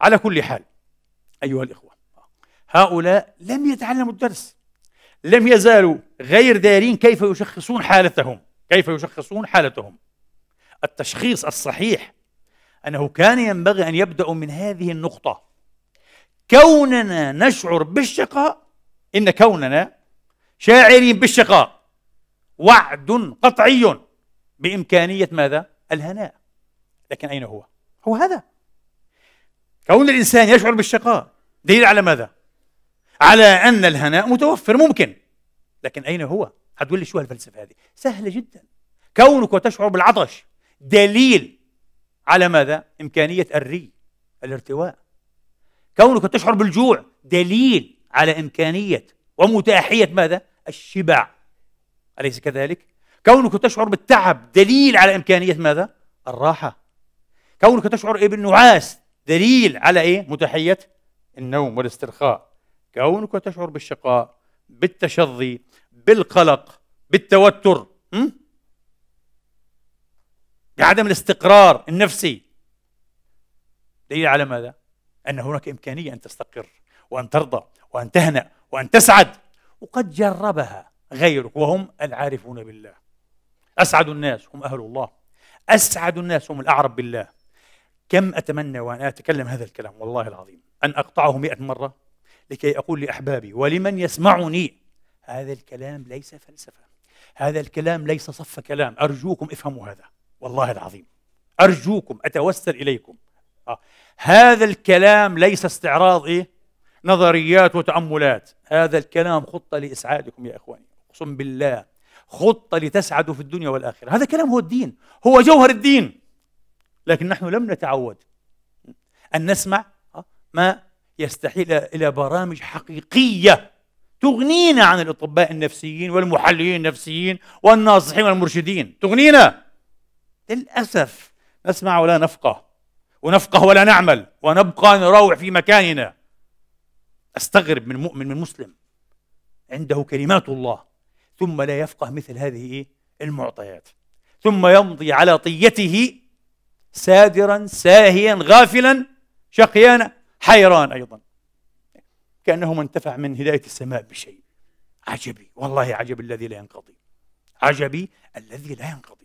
على كل حال أيها الإخوة، هؤلاء لم يتعلموا الدرس، لم يزالوا غير دارين كيف يشخصون حالتهم، كيف يشخصون حالتهم. التشخيص الصحيح أنه كان ينبغي أن يبدأ من هذه النقطة، كوننا نشعر بالشقاء، إن كوننا شاعرين بالشقاء وعد قطعي بإمكانية ماذا؟ الهناء. لكن أين هو؟ هو هذا، كون الإنسان يشعر بالشقاء دليل على ماذا؟ على أن الهناء متوفر ممكن. لكن أين هو؟ هتقول لي شو هالفلسفة هذه؟ سهلة جدا، كونك وتشعر بالعطش دليل على ماذا؟ إمكانية الري، الارتواء. كونك تشعر بالجوع دليل على إمكانية ومتاحية ماذا؟ الشبع، أليس كذلك؟ كونك تشعر بالتعب دليل على إمكانية ماذا؟ الراحة. كونك تشعر بالنعاس دليل على إيه؟ متاحية النوم والاسترخاء. كونك تشعر بالشقاء، بالتشظي، بالقلق، بالتوتر، بعدم الاستقرار النفسي دليل على ماذا؟ أن هناك إمكانية أن تستقر وأن ترضى وأن تهنأ وأن تسعد، وقد جربها غيرك وهم العارفون بالله. أسعد الناس هم أهل الله، أسعد الناس هم الأعرب بالله. كم أتمنى وأنا أتكلم هذا الكلام والله العظيم أن أقطعه 100 مرة لكي أقول لأحبابي ولمن يسمعني: هذا الكلام ليس فلسفة، هذا الكلام ليس صف كلام. أرجوكم افهموا هذا والله العظيم، أرجوكم أتوسل إليكم. هذا الكلام ليس استعراض نظريات وتأملات، هذا الكلام خطة لإسعادكم يا إخواني، أقسم بالله خطة لتسعدوا في الدنيا والآخرة. هذا كلام هو الدين، هو جوهر الدين. لكن نحن لم نتعود أن نسمع ما يستحيل إلى برامج حقيقية تغنينا عن الأطباء النفسيين والمحللين النفسيين والناصحين والمرشدين، تغنينا. للأسف نسمع ولا نفقه، ونفقه ولا نعمل، ونبقى نروح في مكاننا. أستغرب من مؤمن، من مسلم عنده كلمات الله ثم لا يفقه مثل هذه المعطيات، ثم يمضي على طيته سادرا ساهيا غافلا شقيانا حيران أيضا، كأنه ما انتفع من هداية السماء بشيء. عجبي والله، عجبي الذي لا ينقضي، عجبي الذي لا ينقضي.